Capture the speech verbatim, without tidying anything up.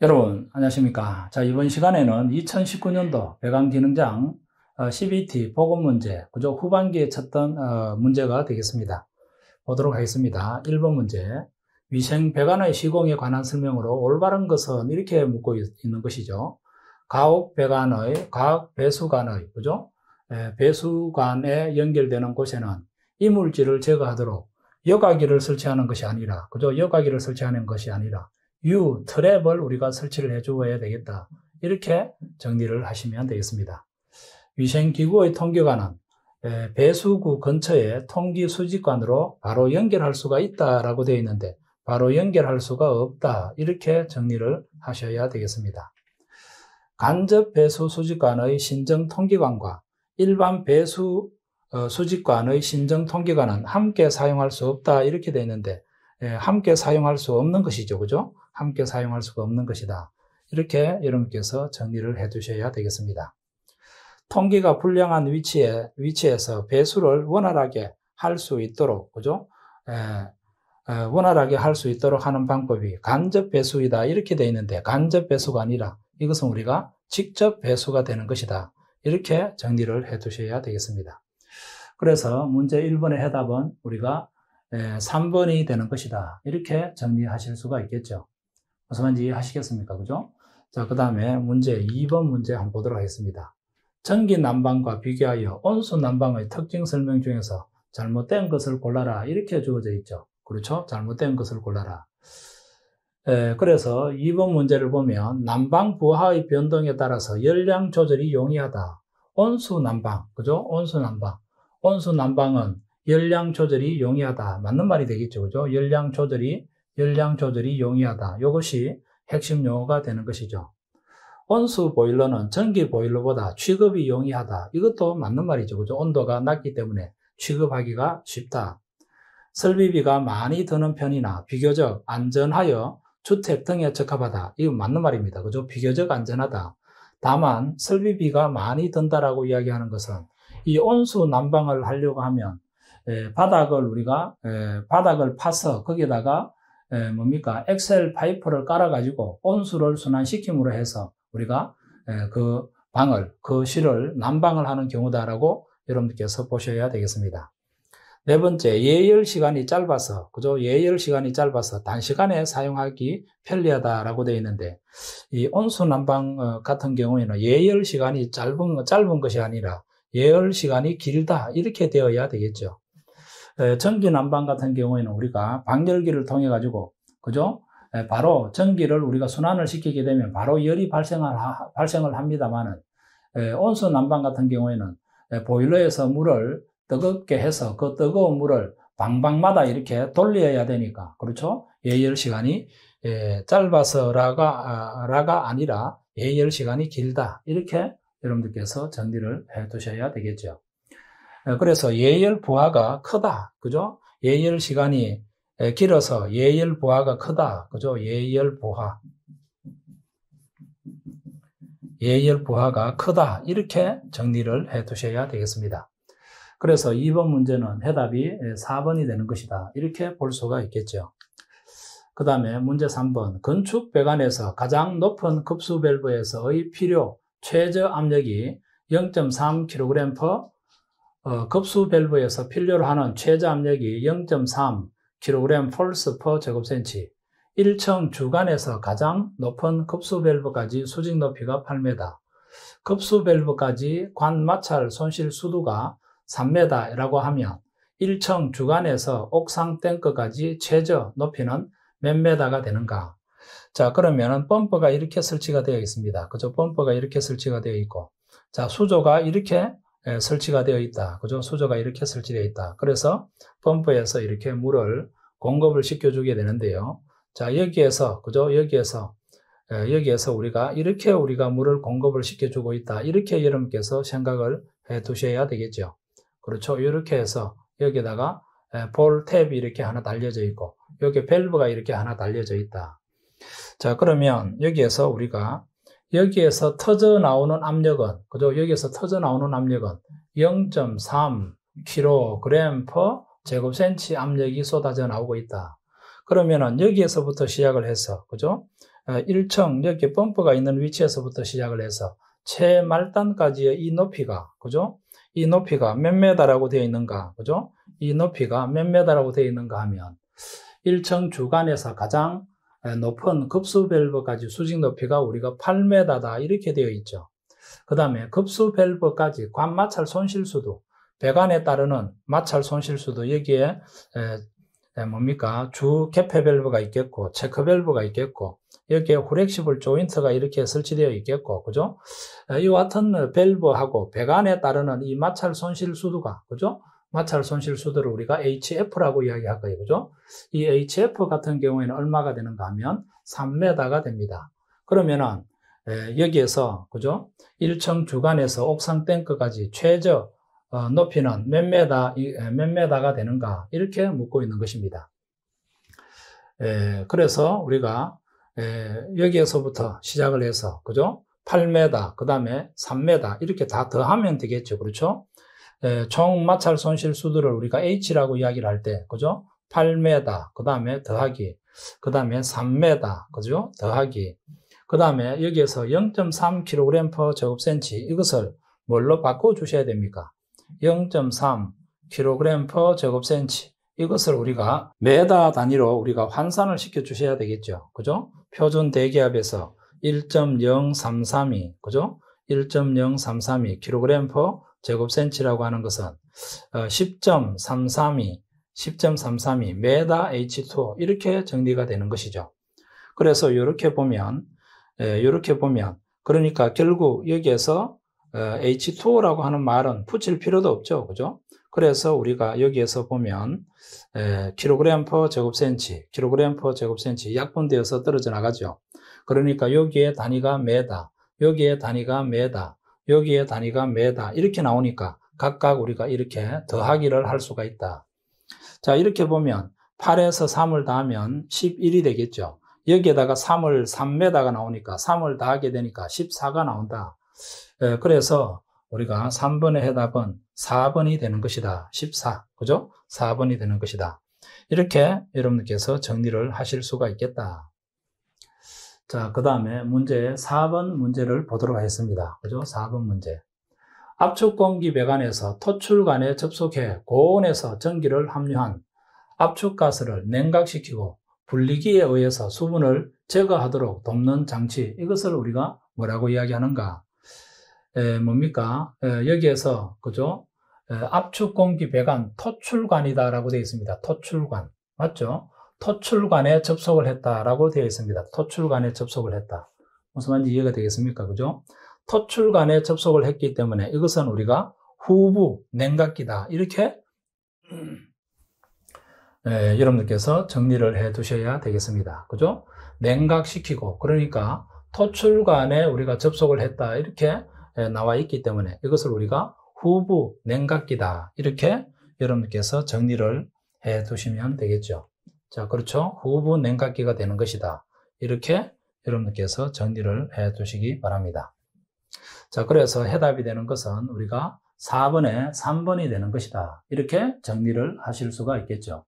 여러분 안녕하십니까. 자, 이번 시간에는 이천십구 년도 배관기능장 씨비티 복원 문제 고적 후반기에 쳤던 어, 문제가 되겠습니다. 보도록 하겠습니다. 일 번 문제, 위생 배관의 시공에 관한 설명으로 올바른 것은 이렇게 묻고 있는 것이죠. 가옥 배관의 가옥 배수관의 그죠? 에, 배수관에 연결되는 곳에는 이물질을 제거하도록 여과기를 설치하는 것이 아니라 그죠? 여과기를 설치하는 것이 아니라 유, 트랩을 우리가 설치를 해줘야 되겠다. 이렇게 정리를 하시면 되겠습니다. 위생기구의 통기관은 배수구 근처에 통기수직관으로 바로 연결할 수가 있다라고 되어 있는데 바로 연결할 수가 없다. 이렇게 정리를 하셔야 되겠습니다. 간접 배수 수직관의 신정 통기관과 일반 배수 수직관의 신정 통기관은 함께 사용할 수 없다. 이렇게 되어 있는데 함께 사용할 수 없는 것이죠. 그죠? 함께 사용할 수가 없는 것이다. 이렇게 여러분께서 정리를 해 두셔야 되겠습니다. 통기가 불량한 위치에, 위치에서 배수를 원활하게 할 수 있도록, 그죠? 에, 에, 원활하게 할 수 있도록 하는 방법이 간접 배수이다. 이렇게 되어 있는데, 간접 배수가 아니라 이것은 우리가 직접 배수가 되는 것이다. 이렇게 정리를 해 두셔야 되겠습니다. 그래서 문제 일 번의 해답은 우리가 에, 삼 번이 되는 것이다. 이렇게 정리하실 수가 있겠죠. 무슨 말인지 이해하시겠습니까? 그죠? 자, 그 다음에 문제 이 번 문제 한번 보도록 하겠습니다. 전기 난방과 비교하여 온수 난방의 특징 설명 중에서 잘못된 것을 골라라. 이렇게 주어져 있죠. 그렇죠? 잘못된 것을 골라라. 에, 그래서 이 번 문제를 보면 난방 부하의 변동에 따라서 열량 조절이 용이하다. 온수 난방, 그죠? 온수 난방. 온수 난방은 열량 조절이 용이하다. 맞는 말이 되겠죠. 그죠? 열량 조절이, 열량 조절이 용이하다. 이것이 핵심 용어가 되는 것이죠. 온수 보일러는 전기 보일러보다 취급이 용이하다. 이것도 맞는 말이죠. 그죠? 온도가 낮기 때문에 취급하기가 쉽다. 설비비가 많이 드는 편이나 비교적 안전하여 주택 등에 적합하다. 이건 맞는 말입니다. 그죠? 비교적 안전하다. 다만, 설비비가 많이 든다라고 이야기하는 것은 이 온수 난방을 하려고 하면 에, 바닥을 우리가 에, 바닥을 파서 거기에다가 에, 뭡니까 엑셀 파이프를 깔아가지고 온수를 순환시킴으로 해서 우리가 에, 그 방을 그 실을 난방을 하는 경우다라고 여러분께서 보셔야 되겠습니다. 네 번째, 예열 시간이 짧아서 그죠? 예열 시간이 짧아서 단시간에 사용하기 편리하다라고 되어 있는데 이 온수 난방 같은 경우에는 예열 시간이 짧은 짧은 것이 아니라 예열 시간이 길다. 이렇게 되어야 되겠죠. 전기 난방 같은 경우에는 우리가 방열기를 통해 가지고 그죠? 에, 바로 전기를 우리가 순환을 시키게 되면 바로 열이 발생을 하, 발생을 합니다만은 온수 난방 같은 경우에는 에, 보일러에서 물을 뜨겁게 해서 그 뜨거운 물을 방방마다 이렇게 돌려야 되니까 그렇죠? 예열 시간이 에, 짧아서라가 아, 라가 아니라 예열 시간이 길다. 이렇게 여러분들께서 정리를 해 두셔야 되겠죠. 그래서 예열 부하가 크다. 그죠? 예열 시간이 길어서 예열 부하가 크다. 그죠? 예열 부하. 예열 부하가 크다. 이렇게 정리를 해 두셔야 되겠습니다. 그래서 이 번 문제는 해답이 사 번이 되는 것이다. 이렇게 볼 수가 있겠죠. 그 다음에 문제 삼 번. 건축 배관에서 가장 높은 급수 밸브에서의 필요 최저 압력이 영 점 삼 킬로그램 퍼 어, 급수 밸브에서 필요로 하는 최저 압력이 영 점 삼 킬로그램 폴스 퍼 제곱센치. 일 층 주간에서 가장 높은 급수 밸브까지 수직 높이가 팔 미터. 급수 밸브까지 관 마찰 손실 수두가 삼 미터라고 하면 일 층 주간에서 옥상 탱크까지 최저 높이는 몇 미터가 되는가? 자, 그러면은 펌프가 이렇게 설치가 되어 있습니다. 그죠? 펌프가 이렇게 설치가 되어 있고, 자, 수조가 이렇게 에, 설치가 되어 있다. 그죠? 수조가 이렇게 설치되어 있다. 그래서 펌프에서 이렇게 물을 공급을 시켜주게 되는데요. 자, 여기에서, 그죠? 여기에서, 에, 여기에서 우리가 이렇게 우리가 물을 공급을 시켜주고 있다. 이렇게 여러분께서 생각을 해 두셔야 되겠죠. 그렇죠? 이렇게 해서 여기다가 에, 볼 탭이 이렇게 하나 달려져 있고, 여기 밸브가 이렇게 하나 달려져 있다. 자, 그러면 여기에서 우리가 여기에서 터져 나오는 압력은 그죠? 여기에서 터져 나오는 압력은 영 점 삼 킬로그램 퍼 제곱센치 압력이 쏟아져 나오고 있다. 그러면은 여기에서부터 시작을 해서 그죠? 일 층 이렇게 범퍼가 있는 위치에서부터 시작을 해서 최말단까지의 이 높이가, 그죠? 이 높이가 몇 메다라고 되어 있는가, 그죠? 이 높이가 몇 메다라고 되어 있는가 하면 일 층 주간에서 가장 높은 급수 밸브까지 수직 높이가 우리가 팔 미터다 이렇게 되어 있죠. 그 다음에 급수 밸브까지 관 마찰 손실수도, 배관에 따르는 마찰 손실수도 여기에 에, 에 뭡니까 주 개폐 밸브가 있겠고 체크 밸브가 있겠고 여기에 후렉시블 조인트가 이렇게 설치되어 있겠고, 그죠? 에, 이와 같은 밸브하고 배관에 따르는 이 마찰 손실수도가, 그죠? 마찰 손실수도를 우리가 에이치에프라고 이야기할 거예요. 그죠? 이 에이치에프 같은 경우에는 얼마가 되는가 하면 삼 미터가 됩니다. 그러면은, 에, 여기에서, 그죠? 일 층 주간에서 옥상 탱크까지 최저, 어, 높이는 몇 메다, 몇 메다가 되는가? 이렇게 묻고 있는 것입니다. 에, 그래서 우리가, 에, 여기에서부터 시작을 해서, 그죠? 팔 미터, 그 다음에 삼 미터, 이렇게 다 더하면 되겠죠. 그렇죠? 예, 총 마찰 손실 수도를 우리가 H라고 이야기를 할 때, 그죠? 팔 미터, 그 다음에 더하기, 그 다음에 삼 미터, 그죠? 더하기, 그 다음에 여기에서 영 점 삼 킬로그램 퍼 제곱센치 이것을 뭘로 바꿔주셔야 됩니까? 영 점 삼 킬로그램 퍼 제곱센치 이것을 우리가 메다 단위로 우리가 환산을 시켜주셔야 되겠죠. 그죠? 표준 대기압에서 일 점 영삼삼이, 그죠? 일 점 영삼삼이 킬로그램 퍼 제곱센치라고 하는 것은 십 점 삼삼이, 십 점 삼삼이 메다 에이치 투 이렇게 정리가 되는 것이죠. 그래서 이렇게 보면, 이렇게 보면 그러니까 결국 여기에서 에이치 투라고 하는 말은 붙일 필요도 없죠, 그죠? 그래서 우리가 여기에서 보면 킬로그램 퍼 제곱센치, 킬로그램 퍼 제곱센치 약분되어서 떨어져 나가죠. 그러니까 여기에 단위가 메다, 여기에 단위가 메다, 여기에 단위가 메다 이렇게 나오니까 각각 우리가 이렇게 더하기를 할 수가 있다. 자, 이렇게 보면 팔에서 삼을 더하면 십일이 되겠죠. 여기에다가 삼을 삼 미터가 나오니까 삼을 더하게 되니까 십사가 나온다. 예, 그래서 우리가 삼 번의 해답은 사 번이 되는 것이다. 십사, 그죠? 사 번이 되는 것이다. 이렇게 여러분들께서 정리를 하실 수가 있겠다. 자, 그 다음에 문제 사 번 문제를 보도록 하겠습니다. 그죠? 사 번 문제. 압축공기 배관에서 토출관에 접속해 고온에서 전기를 함유한 압축가스를 냉각시키고 분리기에 의해서 수분을 제거하도록 돕는 장치, 이것을 우리가 뭐라고 이야기하는가? 에, 뭡니까? 에, 여기에서, 그죠? 에, 압축공기 배관 토출관이다 라고 되어 있습니다. 토출관. 맞죠? 토출관에 접속을 했다라고 되어 있습니다. 토출관에 접속을 했다. 무슨 말인지 이해가 되겠습니까? 그죠? 토출관에 접속을 했기 때문에 이것은 우리가 후부 냉각기다. 이렇게 예, 여러분들께서 정리를 해 두셔야 되겠습니다. 그죠? 냉각시키고, 그러니까 토출관에 우리가 접속을 했다. 이렇게 예, 나와 있기 때문에 이것을 우리가 후부 냉각기다. 이렇게 여러분들께서 정리를 해 두시면 되겠죠. 자, 그렇죠? 후부 냉각기가 되는 것이다. 이렇게 여러분께서 정리를 해 두시기 바랍니다. 자, 그래서 해답이 되는 것은 우리가 사 번에 삼 번이 되는 것이다. 이렇게 정리를 하실 수가 있겠죠.